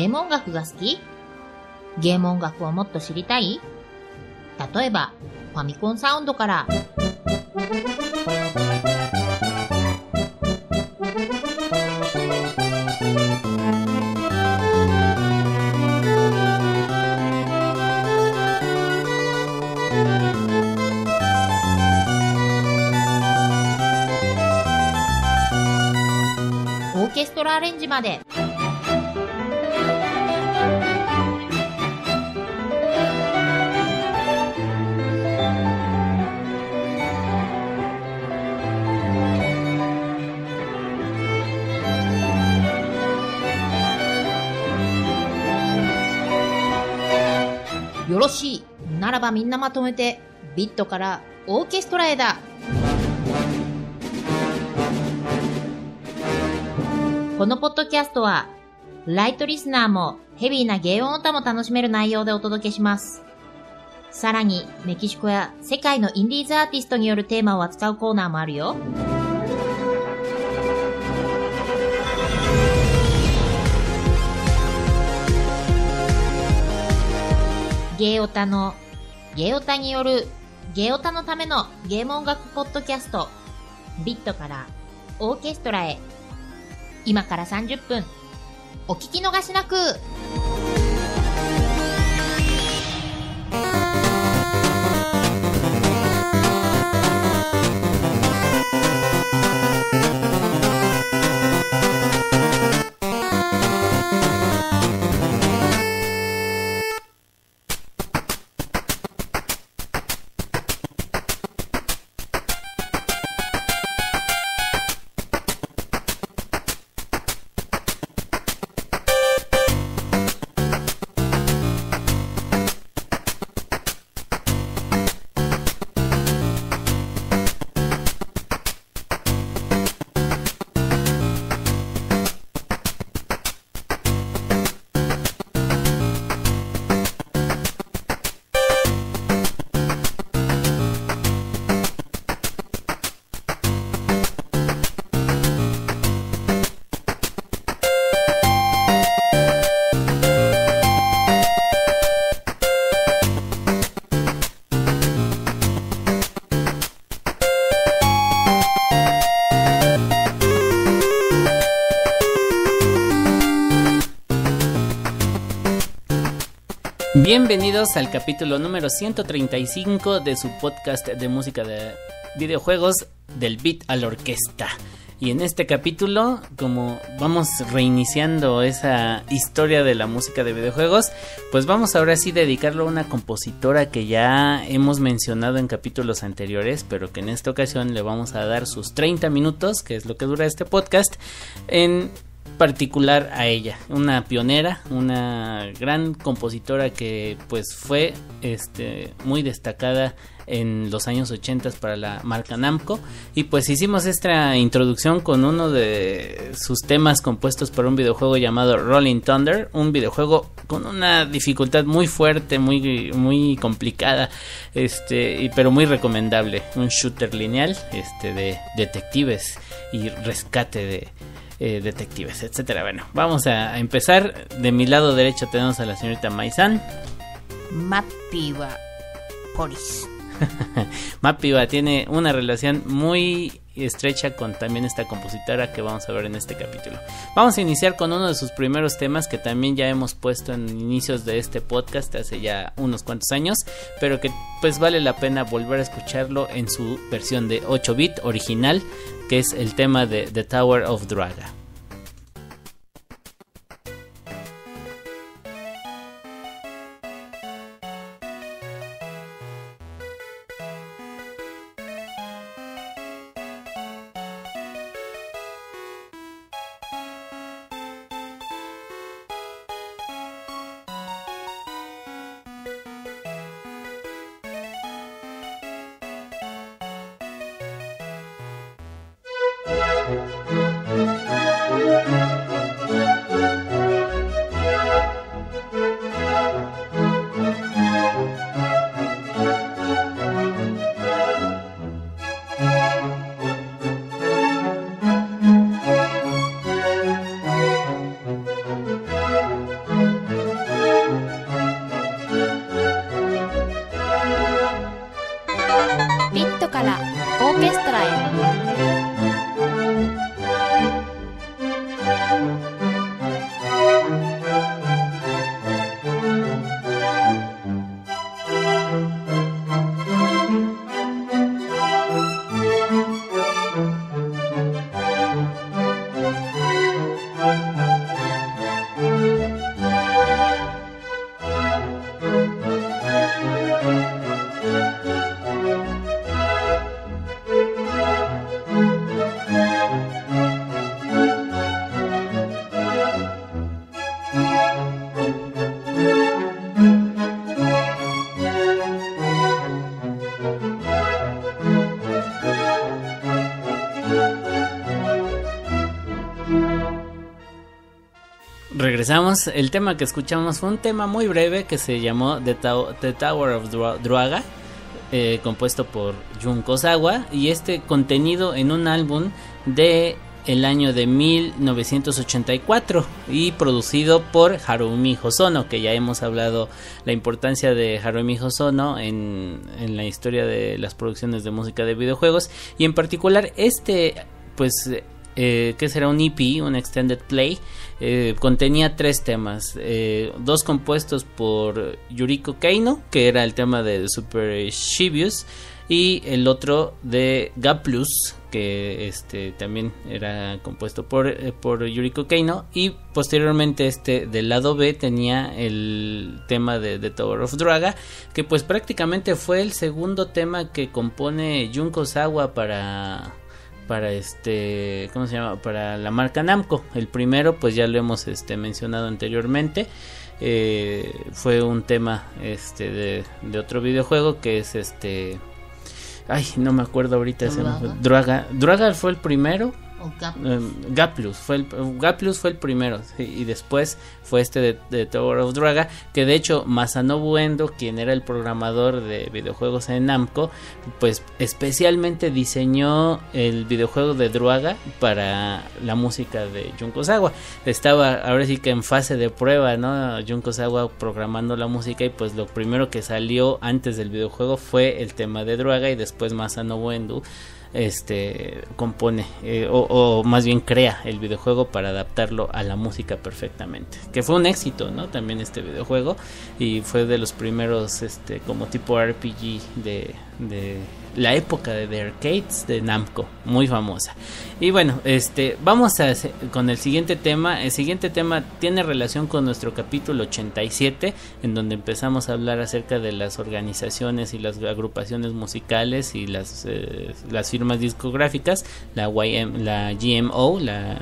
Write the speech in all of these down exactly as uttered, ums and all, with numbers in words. ゲーム音楽が好き？ゲーム音楽をもっと知りたい？例えばファミコンサウンドからオーケストラアレンジまでよろしい。ならばみんなまとめてビットからオーケストラへだ。このポッドキャストはライトリスナーもヘビーなゲー音オタも楽しめる内容でお届けします。さらにメキシコや世界のインディーズアーティストによるテーマを扱うコーナーもあるよ。ゲーオタのゲーオタによるゲーオタのためのゲーム音楽ポッドキャストビットからオーケストラへ、今からさんじゅっぷんお聞き逃しなく。Bienvenidos al capítulo número ciento treinta y cinco de su podcast de música de videojuegos Del Bit a la Orquesta. Y en este capítulo, como vamos reiniciando esa historia de la música de videojuegos, pues vamos ahora sí dedicarlo a una compositora que ya hemos mencionado en capítulos anteriores, pero que en esta ocasión le vamos a dar sus treinta minutos, que es lo que dura este podcast, en particular a ella, una pionera, una gran compositora que pues fue este muy destacada en los años ochenta para la marca Namco. Y pues hicimos esta introducción con uno de sus temas compuestos por un videojuego llamado Rolling Thunder, un videojuego con una dificultad muy fuerte, muy muy complicada, este pero muy recomendable, un shooter lineal este de detectives y rescate de Eh, detectives, etcétera. Bueno, vamos a empezar. De mi lado derecho tenemos a la señorita Maizan. Mappy wa Poris. Mappy wa tiene una relación muy estrecha con también esta compositora que vamos a ver en este capítulo. Vamos a iniciar con uno de sus primeros temas que también ya hemos puesto en inicios de este podcast hace ya unos cuantos años, pero que pues vale la pena volver a escucharlo en su versión de ocho bit original, que es el tema de The Tower of Druaga. Thank you. a la orquesta. Regresamos. El tema que escuchamos fue un tema muy breve que se llamó The, Tau- The Tower of Druaga, eh, compuesto por Junko Ozawa, y este contenido en un álbum de el año de mil novecientos ochenta y cuatro y producido por Haruomi Hosono, que ya hemos hablado la importancia de Haruomi Hosono en, en la historia de las producciones de música de videojuegos, y en particular este, pues... Eh, que será un E P, un extended play, eh, contenía tres temas, eh, dos compuestos por Yuriko Kano, que era el tema de Super Shibius, y el otro de Gaplus, que este también era compuesto por, eh, por Yuriko Kano, y posteriormente este del lado B tenía el tema de, de Tower of Druaga, que pues prácticamente fue el segundo tema que compone Junko Ozawa para... para este, ¿cómo se llama? Para la marca Namco. El primero, pues ya lo hemos este, mencionado anteriormente, eh, fue un tema este de, de otro videojuego que es este, ay, no me acuerdo ahorita, Druaga, Druaga fue el primero. Gaplus fue el Gaplus fue el primero, sí, y después fue este de, de Tower of Druaga, que de hecho Masanobu Endo, quien era el programador de videojuegos en Namco, pues especialmente diseñó el videojuego de Druaga para la música de Junko Ozawa. Estaba ahora sí que en fase de prueba, ¿no? Junko Ozawa programando la música, y pues lo primero que salió antes del videojuego fue el tema de Druaga, y después Masanobu Endo Este compone eh, o, o más bien crea el videojuego para adaptarlo a la música perfectamente, que fue un éxito, ¿no? También este videojuego, y fue de los primeros este como tipo R P G de, de la época de, de arcades de Namco, muy famosa. Y bueno, este vamos a con el siguiente tema. El siguiente tema tiene relación con nuestro capítulo ochenta y siete, en donde empezamos a hablar acerca de las organizaciones y las agrupaciones musicales y las eh, las firmas discográficas, la Y M, la G M O, la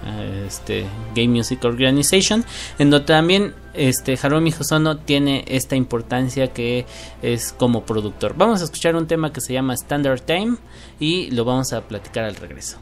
este, Game Music Organization, en donde también Este, Haruomi Hosono tiene esta importancia que es como productor. Vamos a escuchar un tema que se llama Standard Time y lo vamos a platicar al regreso.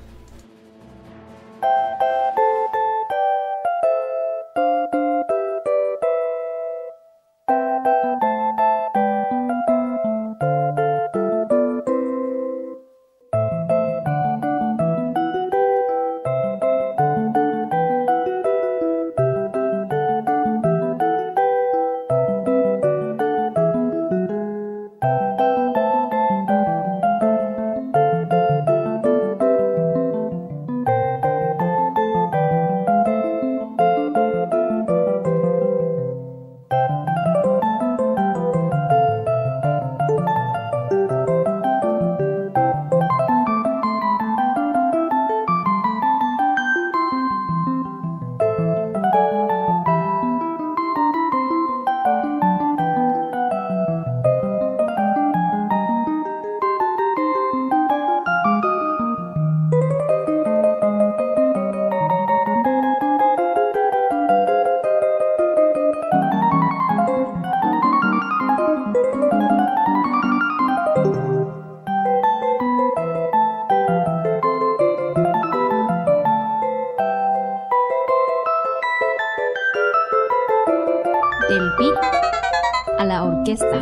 Del Bit a la Orquesta.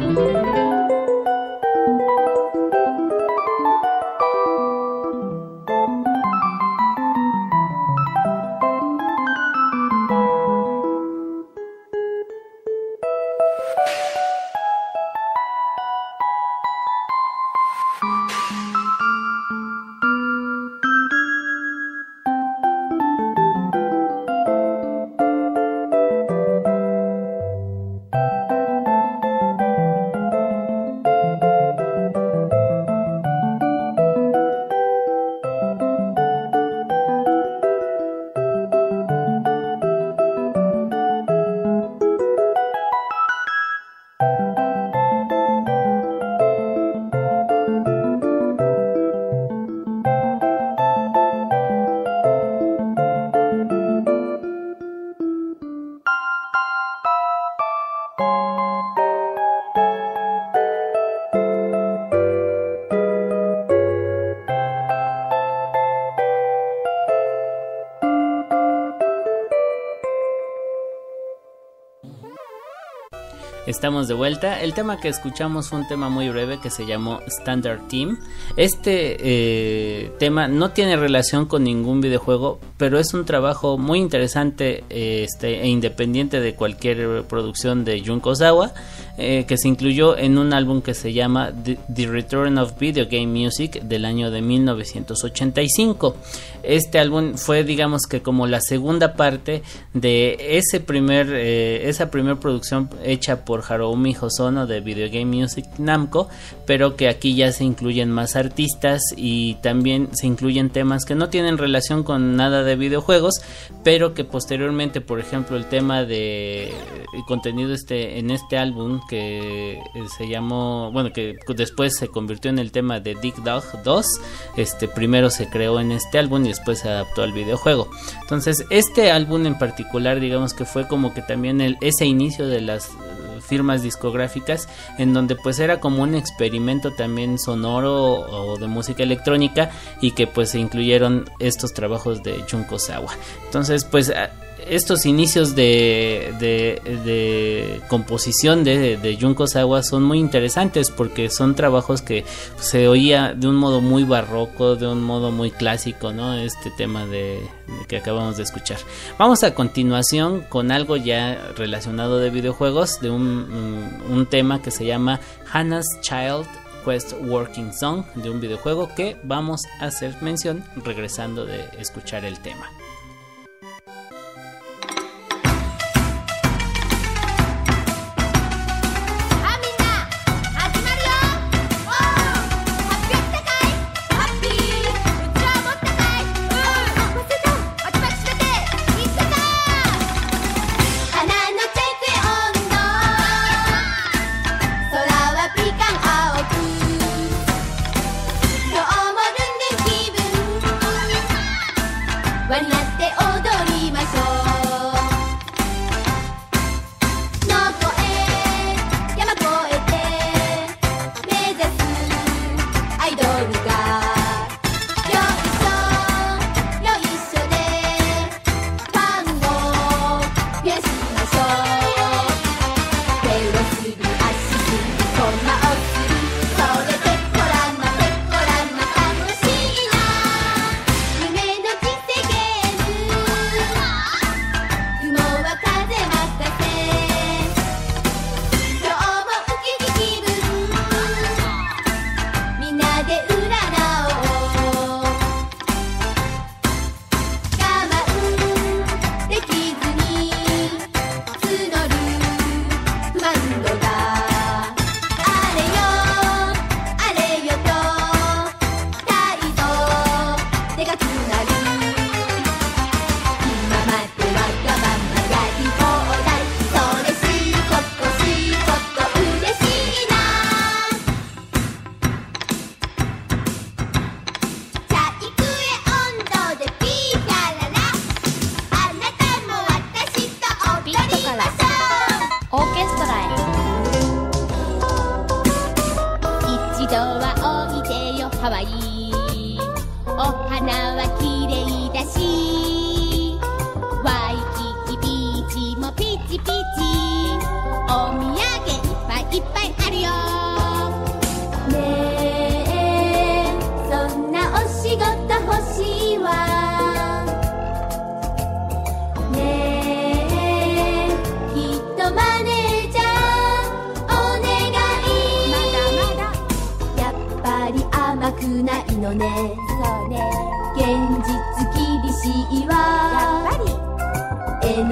Estamos de vuelta. El tema que escuchamos fue un tema muy breve que se llamó Standard Team. Este eh, tema no tiene relación con ningún videojuego, pero es un trabajo muy interesante eh, este, e independiente de cualquier producción de Junko Ozawa, eh, que se incluyó en un álbum que se llama The, The Return of Video Game Music del año de mil novecientos ochenta y cinco. Este álbum fue, digamos que como la segunda parte de ese primer, eh, esa primera producción hecha por por Haruomi Hosono de Video Game Music Namco, pero que aquí ya se incluyen más artistas y también se incluyen temas que no tienen relación con nada de videojuegos, pero que posteriormente, por ejemplo, el tema de el contenido este en este álbum que se llamó, bueno, que después se convirtió en el tema de Dig Dug dos, este primero se creó en este álbum y después se adaptó al videojuego. Entonces, este álbum en particular, digamos que fue como que también el, ese inicio de las firmas discográficas, en donde pues era como un experimento también sonoro o de música electrónica, y que pues se incluyeron estos trabajos de Junko Ozawa. Entonces pues estos inicios de, de, de composición de, de Junko Ozawa son muy interesantes, porque son trabajos que se oía de un modo muy barroco, de un modo muy clásico, ¿no? Este tema de, de que acabamos de escuchar. Vamos a continuación con algo ya relacionado de videojuegos, de un, un tema que se llama Hannah's Child Quest Working Song, de un videojuego que vamos a hacer mención regresando de escuchar el tema.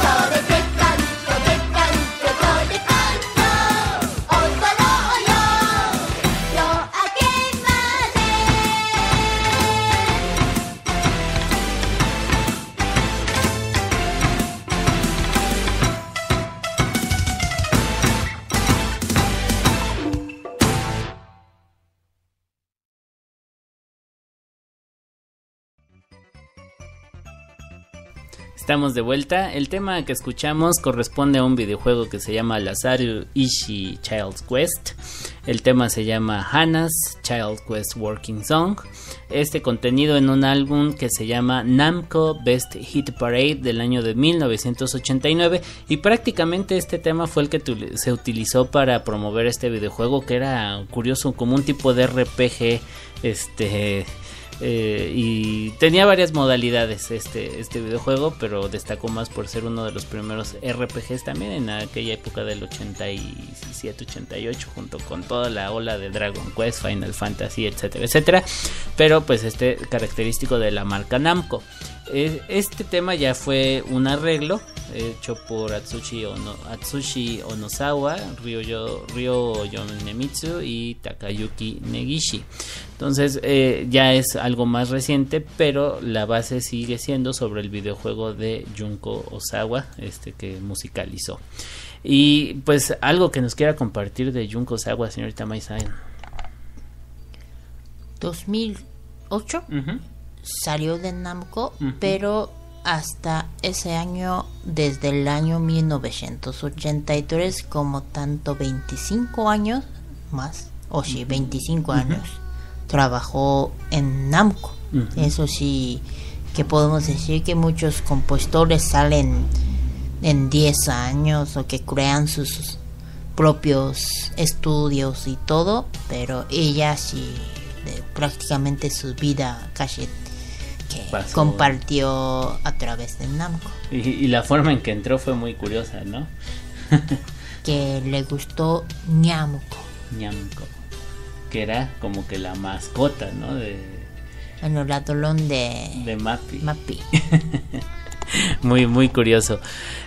Todo Estamos de vuelta. El tema que escuchamos corresponde a un videojuego que se llama Lazaru Ishi Child's Quest. El tema se llama Hannah's Child Quest Working Song. Este contenido en un álbum que se llama Namco Best Hit Parade del año de mil novecientos ochenta y nueve. Y prácticamente este tema fue el que se utilizó para promover este videojuego, que era curioso, como un tipo de R P G. Este... Eh, y tenía varias modalidades este, este videojuego, pero destacó más por ser uno de los primeros R P Gs también en aquella época del ochenta y siete ochenta y ocho, junto con toda la ola de Dragon Quest, Final Fantasy, etcétera, etcétera. Pero pues este característico de la marca Namco. Este tema ya fue un arreglo hecho por Atsushi, Ono, Atsushi Ohnosawa, Ryo, Ryo Nemitsu y Takayuki Negishi. Entonces eh, ya es algo más reciente, pero la base sigue siendo sobre el videojuego de Junko Ozawa, este que musicalizó. Y pues algo que nos quiera compartir de Junko Ozawa, señorita Mai-san. dos mil ocho Uh-huh. Salió de Namco, uh-huh. pero hasta ese año, desde el año mil novecientos ochenta y tres, como tanto veinticinco años más, o sí, uh-huh. veinticinco años, trabajó en Namco. Uh-huh. Eso sí, que podemos decir que muchos compositores salen en diez años o que crean sus propios estudios y todo, pero ella sí, de, prácticamente su vida casi que pasó, compartió a través de Namco. Y, y la forma en que entró fue muy curiosa, ¿no? Que le gustó Namco. Namco, que era como que la mascota, ¿no? De... En el atolón de... De Mappy. Mappy. Muy, muy curioso.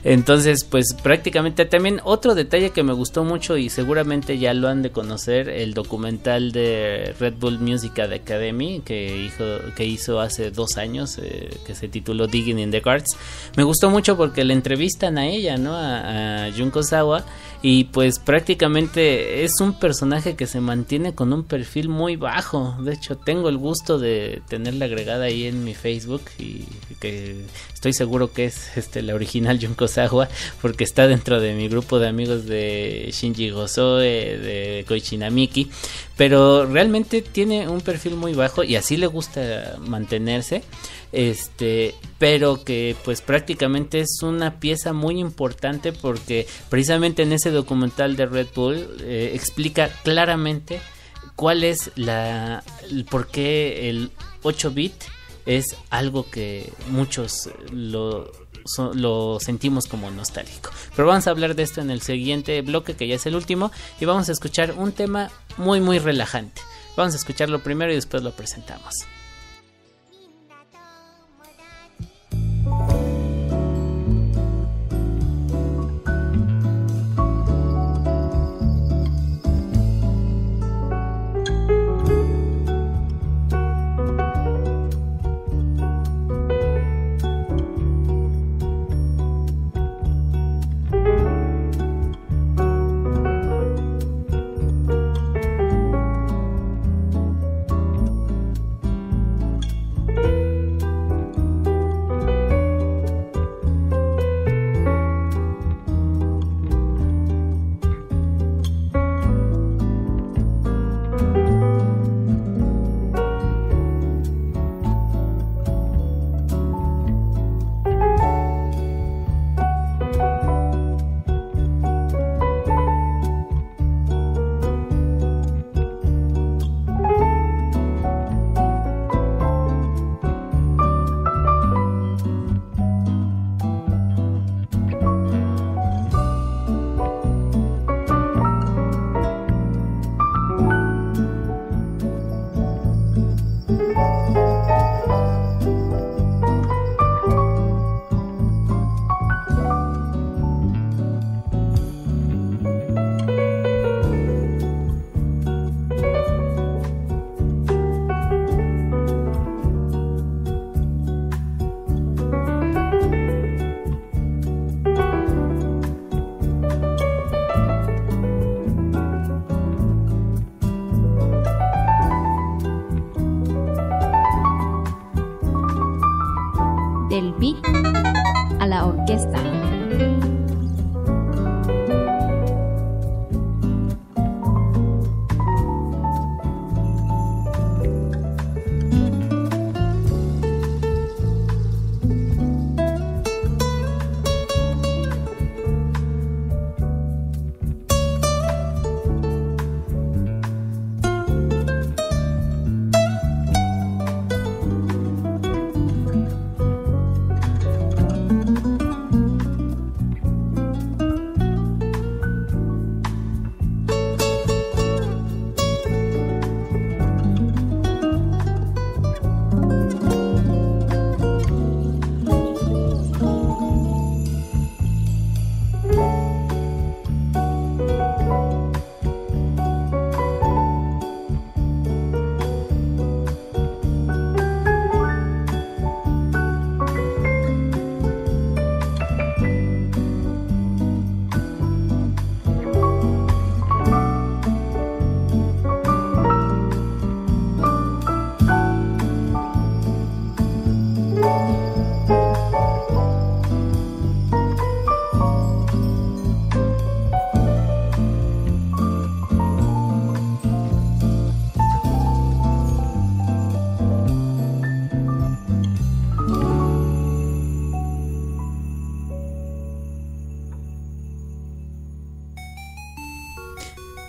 Entonces, pues prácticamente también otro detalle que me gustó mucho, y seguramente ya lo han de conocer, el documental de Red Bull Music Academy que hizo, que hizo hace dos años, eh, que se tituló Digging in the Cards. Me gustó mucho porque le entrevistan a ella, ¿no? A, a Junko Ozawa, y pues prácticamente es un personaje que se mantiene con un perfil muy bajo. De hecho, tengo el gusto de tenerla agregada ahí en mi Facebook, y que estoy seguro que es este la original Junko Ozawa, porque está dentro de mi grupo de amigos de Shinji Gozoe, de Koichinamiki, pero realmente tiene un perfil muy bajo y así le gusta mantenerse, este, pero que pues prácticamente es una pieza muy importante, porque precisamente en ese documental de Red Bull eh, explica claramente cuál es la, el por qué el ocho bit es algo que muchos lo, so, lo sentimos como nostálgico. Pero vamos a hablar de esto en el siguiente bloque, que ya es el último, y vamos a escuchar un tema muy muy relajante. Vamos a escucharlo primero y después lo presentamos. Del Bit Orquesta.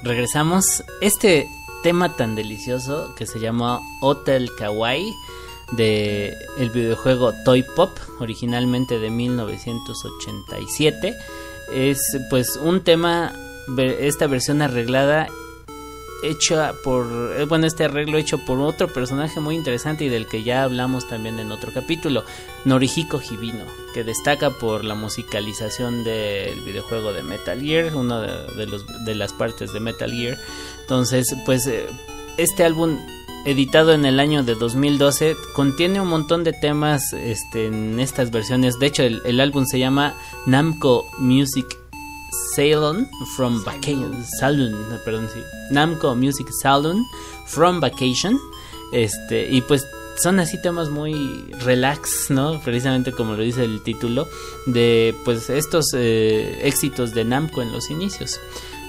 Regresamos. Este tema tan delicioso que se llama Hotel Kawaii, de el videojuego Toy Pop, originalmente de mil novecientos ochenta y siete, es pues un tema, esta versión arreglada hecha por, bueno, este arreglo hecho por otro personaje muy interesante y del que ya hablamos también en otro capítulo, Norihiko Hibino, que destaca por la musicalización del videojuego de Metal Gear, una de, de, los, de las partes de Metal Gear. Entonces, pues este álbum, editado en el año de dos mil doce, contiene un montón de temas este, en estas versiones. De hecho, el, el álbum se llama Namco Music Salon from Vacation, Salon, perdón, sí, Namco Music Salon from Vacation, este, y pues son así temas muy relax, ¿no? Precisamente como lo dice el título, de pues estos eh, éxitos de Namco en los inicios.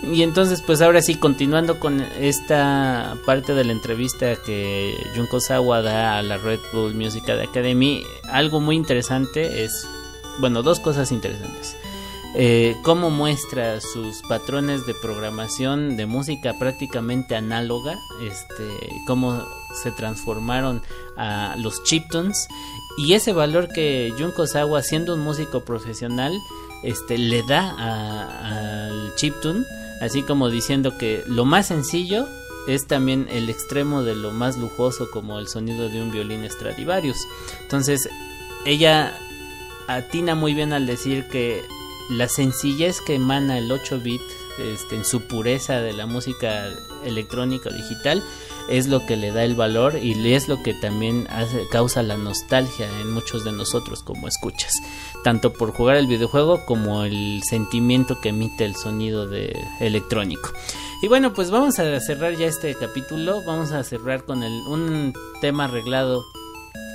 Y entonces pues ahora sí, continuando con esta parte de la entrevista que Junko Ozawa da a la Red Bull Music Academy, algo muy interesante es, bueno, dos cosas interesantes. Eh, cómo muestra sus patrones de programación de música prácticamente análoga, este, cómo se transformaron a los chiptunes, y ese valor que Junko Ozawa, siendo un músico profesional, este, le da al chiptune, así como diciendo que lo más sencillo es también el extremo de lo más lujoso, como el sonido de un violín Stradivarius. Entonces ella atina muy bien al decir que la sencillez que emana el ocho bit este, en su pureza de la música electrónica o digital es lo que le da el valor y es lo que también hace, causa la nostalgia en muchos de nosotros como escuchas, tanto por jugar el videojuego como el sentimiento que emite el sonido de electrónico. Y bueno, pues vamos a cerrar ya este capítulo, vamos a cerrar con el, un tema arreglado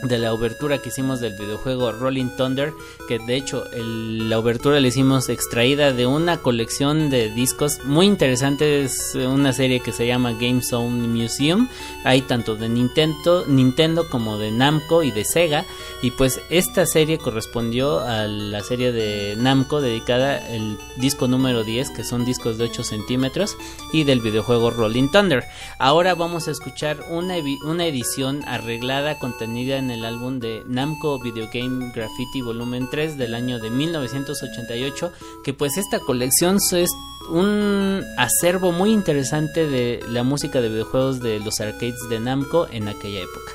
de la obertura que hicimos del videojuego Rolling Thunder, que de hecho el, la obertura la hicimos extraída de una colección de discos muy interesantes, una serie que se llama Game Zone Museum. Hay tanto de Nintendo, Nintendo como de Namco y de Sega, y pues esta serie correspondió a la serie de Namco dedicada al disco número diez, que son discos de ocho centímetros, y del videojuego Rolling Thunder. Ahora vamos a escuchar una, una edición arreglada contenida en el álbum de Namco Video Game Graffiti volumen tres del año de mil novecientos ochenta y ocho, que pues esta colección es un acervo muy interesante de la música de videojuegos de los arcades de Namco en aquella época.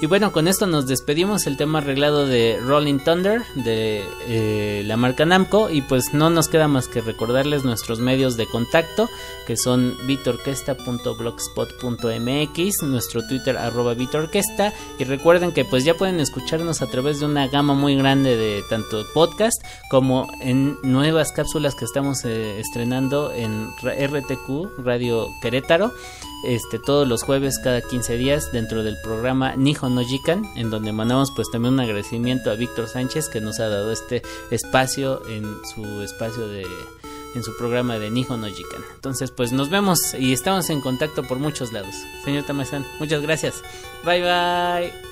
Y bueno, con esto nos despedimos, el tema arreglado de Rolling Thunder de eh, la marca Namco, y pues no nos queda más que recordarles nuestros medios de contacto, que son bitorquesta punto blogspot punto mx, nuestro Twitter arroba bitorquesta, y recuerden que pues ya pueden escucharnos a través de una gama muy grande de tanto podcast como en nuevas cápsulas que estamos eh, estrenando en R T Q Radio Querétaro, este, todos los jueves cada quince días dentro del programa Nihon Mono Jikan, en donde mandamos pues también un agradecimiento a Víctor Sánchez, que nos ha dado este espacio en su espacio de... en su programa de Nihon no Jikan. Entonces pues nos vemos y estamos en contacto por muchos lados. Señor Tamasan, muchas gracias. Bye bye.